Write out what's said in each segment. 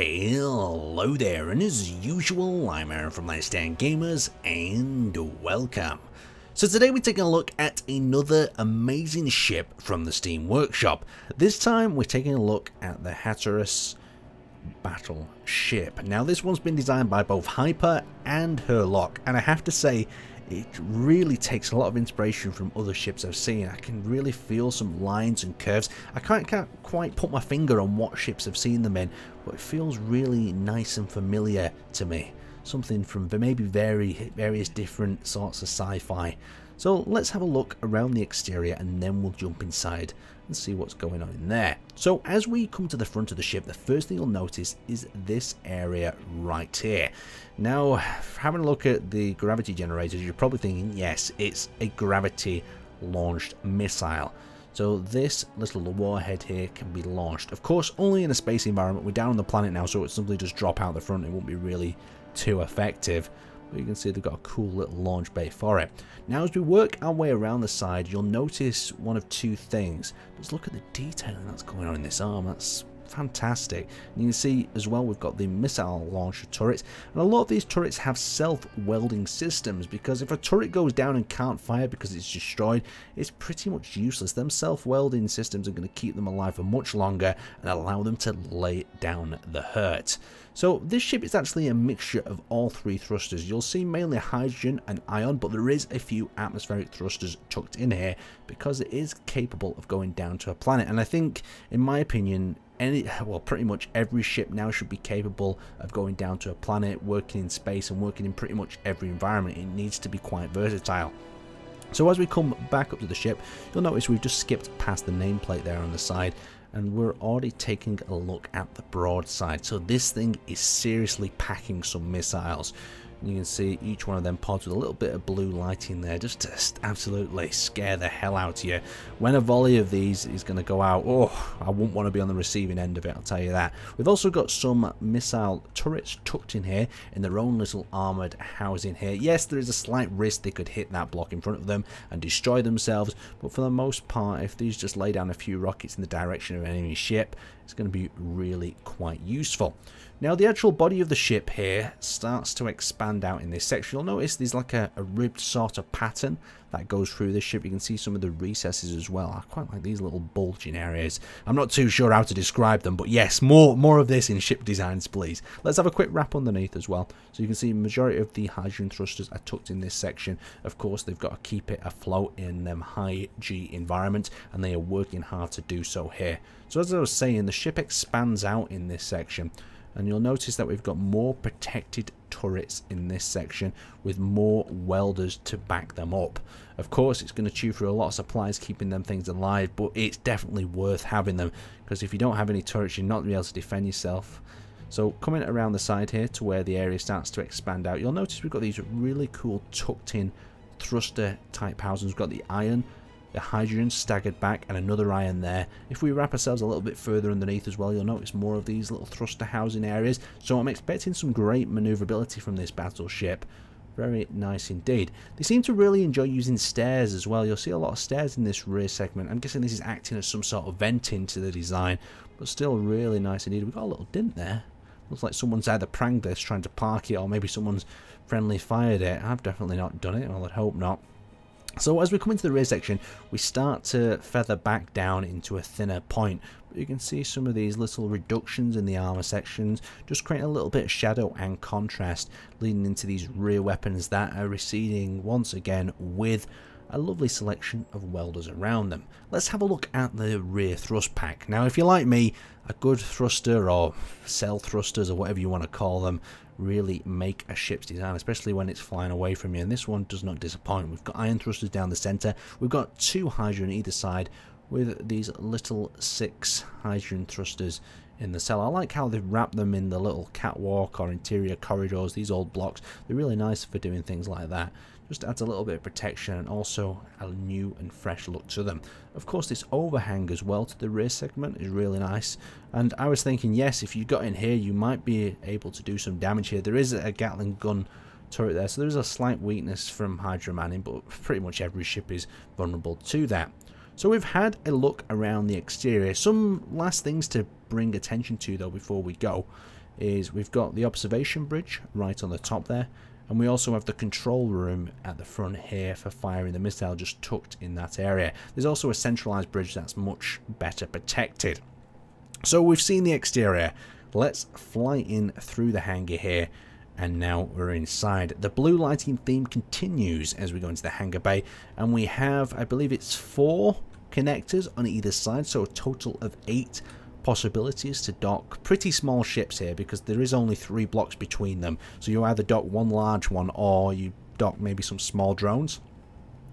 Hello there, and as usual, I'm Aaron from Last Stand Gamers, and welcome. So today we're taking a look at another amazing ship from the Steam Workshop. This time we're taking a look at the Hatrius battleship. Now this one's been designed by both Hyper and Herlock, and I have to say, it really takes a lot of inspiration from other ships I've seen. I can really feel some lines and curves. I can't quite put my finger on what ships I've seen them in, but it feels really nice and familiar to me. Something from maybe various different sorts of sci-fi. So let's have a look around the exterior and then we'll jump inside and see what's going on in there. So as we come to the front of the ship, the first thing you'll notice is this area right here. Now, having a look at the gravity generators, you're probably thinking, yes, it's a gravity launched missile. So this little warhead here can be launched. Of course, only in a space environment. We're down on the planet now, so it simply just drop out the front. It won't be really too effective. But you can see they've got a cool little launch bay for it. Now as we work our way around the side, you'll notice one of two things. Just look at the detailing that's going on in this arm. That's fantastic. And you can see as well we've got the missile launcher turrets, and a lot of these turrets have self-welding systems, because if a turret goes down and can't fire because it's destroyed, it's pretty much useless. Them self-welding systems are going to keep them alive for much longer and allow them to lay down the hurt. So this ship is actually a mixture of all three thrusters. You'll see mainly hydrogen and ion, but there is a few atmospheric thrusters tucked in here because it is capable of going down to a planet. And I think, in my opinion, pretty much every ship now should be capable of going down to a planet, working in space and working in pretty much every environment. It needs to be quite versatile. So as we come back up to the ship, you'll notice we've just skipped past the nameplate there on the side, and we're already taking a look at the broadside. So this thing is seriously packing some missiles. You can see each one of them pods with a little bit of blue lighting there, just to absolutely scare the hell out of you. When a volley of these is going to go out, oh, I wouldn't want to be on the receiving end of it, I'll tell you that. We've also got some missile turrets tucked in here in their own little armoured housing here. Yes, there is a slight risk they could hit that block in front of them and destroy themselves, but for the most part, if these just lay down a few rockets in the direction of an enemy ship, it's going to be really quite useful. Now the actual body of the ship here starts to expand out in this section. You'll notice there's like a ribbed sort of pattern that goes through this ship. You can see some of the recesses as well. I quite like these little bulging areas. I'm not too sure how to describe them, but yes, more of this in ship designs, please. Let's have a quick wrap underneath as well. So you can see the majority of the hydrogen thrusters are tucked in this section. Of course, they've got to keep it afloat in them high G environments, and they are working hard to do so here. So as I was saying, the ship expands out in this section, and you'll notice that we've got more protected turrets in this section with more welders to back them up. Of course, it's going to chew through a lot of supplies keeping them things alive, but it's definitely worth having them, because if you don't have any turrets, you're not going to be able to defend yourself. So coming around the side here to where the area starts to expand out, you'll notice we've got these really cool tucked in thruster type housings. We've got the iron, the hydrogen staggered back, and another iron there. If we wrap ourselves a little bit further underneath as well, you'll notice more of these little thruster housing areas. So I'm expecting some great maneuverability from this battleship. Very nice indeed. They seem to really enjoy using stairs as well. You'll see a lot of stairs in this rear segment. I'm guessing this is acting as some sort of vent into the design, but still really nice indeed. We've got a little dint there. Looks like someone's either pranged this trying to park it, or maybe someone's friendly fired it. I've definitely not done it. Well, I'd hope not. So as we come into the rear section, we start to feather back down into a thinner point. But you can see some of these little reductions in the armor sections, just creating a little bit of shadow and contrast, leading into these rear weapons that are receding once again with a lovely selection of welders around them. Let's have a look at the rear thrust pack. Now, if you're like me, a good thruster, or cell thrusters, or whatever you want to call them, really make a ship's design, especially when it's flying away from you, and this one does not disappoint. We've got iron thrusters down the center, we've got two hydrogen either side, with these little 6 hydrogen thrusters in the cell. I like how they've wrapped them in the little catwalk or interior corridors, these old blocks. They're really nice for doing things like that. Just adds a little bit of protection and also a new and fresh look to them. Of course, this overhang as well to the rear segment is really nice. And I was thinking, yes, if you got in here, you might be able to do some damage here. There is a Gatling gun turret there, so there is a slight weakness from Hydra Manning, but pretty much every ship is vulnerable to that. So we've had a look around the exterior. Some last things to bring attention to though before we go is we've got the observation bridge right on the top there, and we also have the control room at the front here for firing the missile, just tucked in that area. There's also a centralized bridge that's much better protected. So we've seen the exterior. Let's fly in through the hangar here, and now we're inside. The blue lighting theme continues as we go into the hangar bay, and we have, I believe it's 4 connectors on either side, so a total of 8 possibilities to dock pretty small ships here, because there is only 3 blocks between them, so you either dock one large one or you dock maybe some small drones.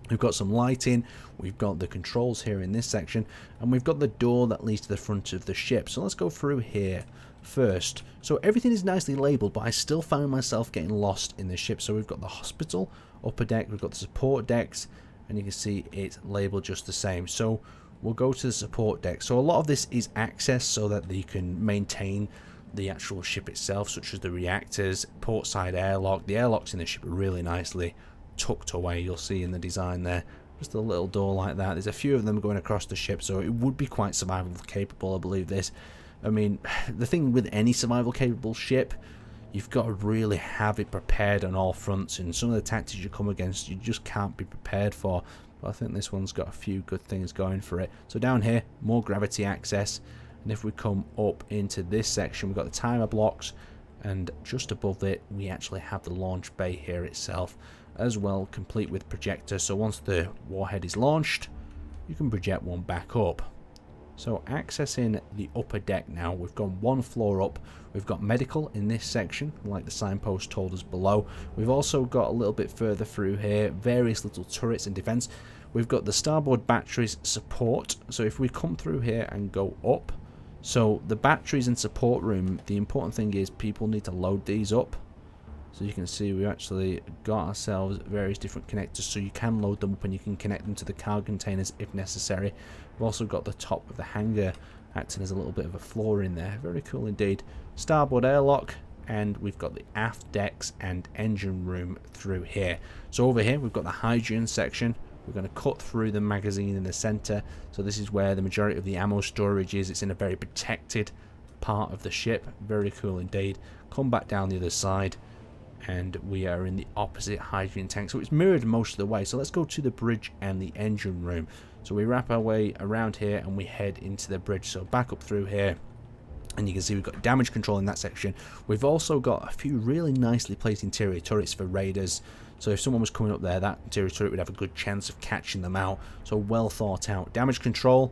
We've got some lighting, we've got the controls here in this section, and we've got the door that leads to the front of the ship. So let's go through here first. So everything is nicely labeled, but I still found myself getting lost in the ship. So we've got the hospital, upper deck, we've got the support decks, and you can see it's labeled just the same. So we'll go to the support deck. So a lot of this is access so that you can maintain the actual ship itself, such as the reactors, port side airlock. The airlocks in the ship are really nicely tucked away, you'll see in the design there, just a little door like that. There's a few of them going across the ship, so it would be quite survival capable, I believe this. I mean, the thing with any survival capable ship, you've got to really have it prepared on all fronts, and some of the tactics you come against you just can't be prepared for. But I think this one's got a few good things going for it. So down here, more gravity access, and if we come up into this section, we've got the timer blocks, and just above it we actually have the launch bay here itself as well, complete with projector. So once the warhead is launched, you can project one back up. So accessing the upper deck now, we've gone one floor up. We've got medical in this section, like the signpost told us below. We've also got a little bit further through here, various little turrets and defense. We've got the starboard batteries support. So if we come through here and go up, so the batteries and support room, the important thing is people need to load these up. So you can see we actually got ourselves various different connectors, so you can load them up and you can connect them to the cargo containers if necessary. We've also got the top of the hangar acting as a little bit of a floor in there. Very cool indeed. Starboard airlock, and we've got the aft decks and engine room through here. So over here we've got the hydrogen section. We're going to cut through the magazine in the center. So this is where the majority of the ammo storage is. It's in a very protected part of the ship. Very cool indeed. Come back down the other side, and we are in the opposite hydrogen tank, so it's mirrored most of the way. So let's go to the bridge and the engine room. So we wrap our way around here and we head into the bridge. So back up through here, and you can see we've got damage control in that section. We've also got a few really nicely placed interior turrets for raiders, so if someone was coming up there, that interior turret would have a good chance of catching them out. So well thought out. Damage control,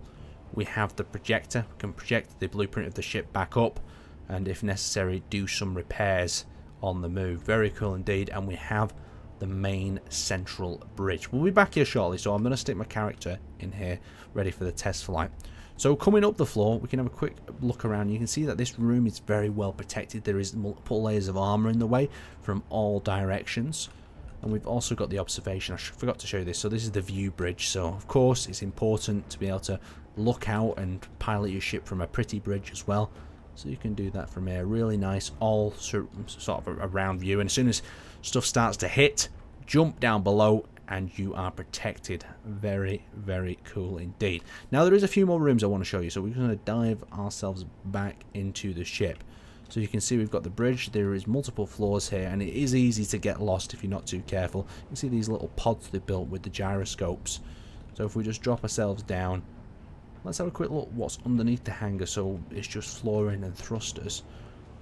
we have the projector. We can project the blueprint of the ship back up, and if necessary do some repairs on the move. Very cool indeed. And we have the main central bridge. We'll be back here shortly, so I'm going to stick my character in here ready for the test flight. So coming up the floor, we can have a quick look around. You can see that this room is very well protected. There is multiple layers of armor in the way from all directions, and we've also got the observation. I forgot to show you this. So this is the view bridge. So of course it's important to be able to look out and pilot your ship from a pretty bridge as well. So you can do that from here. Really nice, all sort of around view. And as soon as stuff starts to hit, jump down below and you are protected. Very, very cool indeed. Now there is a few more rooms I want to show you. So we're going to dive ourselves back into the ship. So you can see we've got the bridge. There is multiple floors here, and it is easy to get lost if you're not too careful. You can see these little pods they built with the gyroscopes. So if we just drop ourselves down, let's have a quick look what's underneath the hangar. So it's just flooring and thrusters.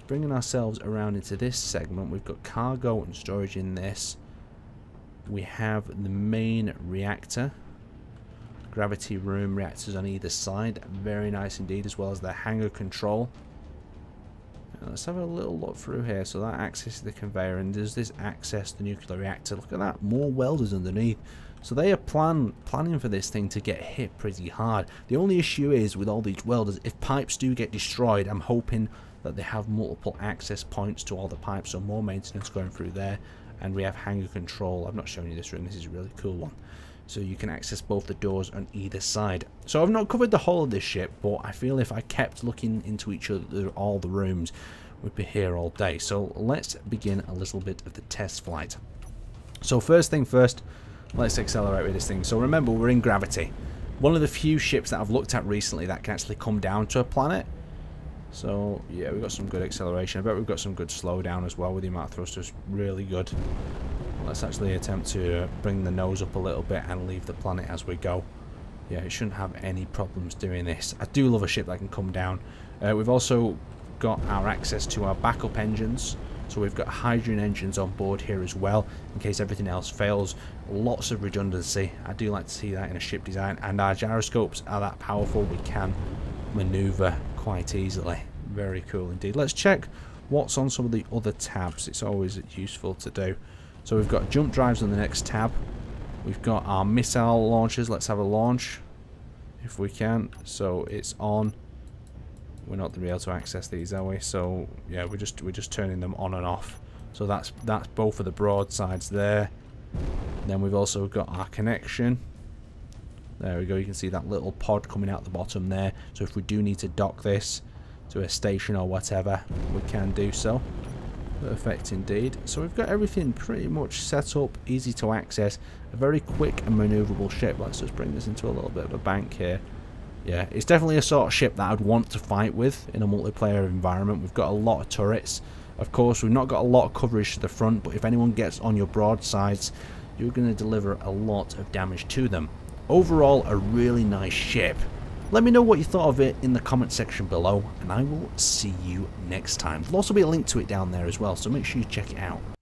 Bringing ourselves around into this segment, we've got cargo and storage in this. We have the main reactor, gravity room, reactors on either side. Very nice indeed, as well as the hangar control. Now let's have a little look through here. So that access to the conveyor, and does this access the nuclear reactor? Look at that, more welders underneath. So they are planning for this thing to get hit pretty hard. The only issue is with all these welders, if pipes do get destroyed, I'm hoping that they have multiple access points to all the pipes, so more maintenance going through there. And we have hangar control. I've not shown you this room. This is a really cool one. So you can access both the doors on either side. So I've not covered the whole of this ship, but I feel if I kept looking into each other, all the rooms, we'd be here all day. So let's begin a little bit of the test flight. So first thing first, let's accelerate with this thing. So remember, we're in gravity. One of the few ships that I've looked at recently that can actually come down to a planet. So yeah, we've got some good acceleration. I bet we've got some good slowdown as well with the amount of thrusters. Really good. Let's actually attempt to bring the nose up a little bit and leave the planet as we go. Yeah, it shouldn't have any problems doing this. I do love a ship that can come down. We've also got our access to our backup engines. So we've got hydrogen engines on board here as well, in case everything else fails. Lots of redundancy. I do like to see that in a ship design. And our gyroscopes are that powerful. We can maneuver quite easily. Very cool indeed. Let's check what's on some of the other tabs. It's always useful to do. So we've got jump drives on the next tab. We've got our missile launchers. Let's have a launch if we can. So it's on. We're not going to be able to access these, are we? So yeah, we're just turning them on and off. So that's both of the broadsides there. Then we've also got our connection. There we go. You can see that little pod coming out the bottom there. So if we do need to dock this to a station or whatever, we can do so. Perfect indeed. So we've got everything pretty much set up, easy to access, a very quick and maneuverable ship. Let's just bring this into a little bit of a bank here. Yeah, it's definitely a sort of ship that I'd want to fight with in a multiplayer environment. We've got a lot of turrets. Of course, we've not got a lot of coverage to the front, but if anyone gets on your broadsides, you're going to deliver a lot of damage to them. Overall, a really nice ship. Let me know what you thought of it in the comment section below, and I will see you next time. There'll also be a link to it down there as well, so make sure you check it out.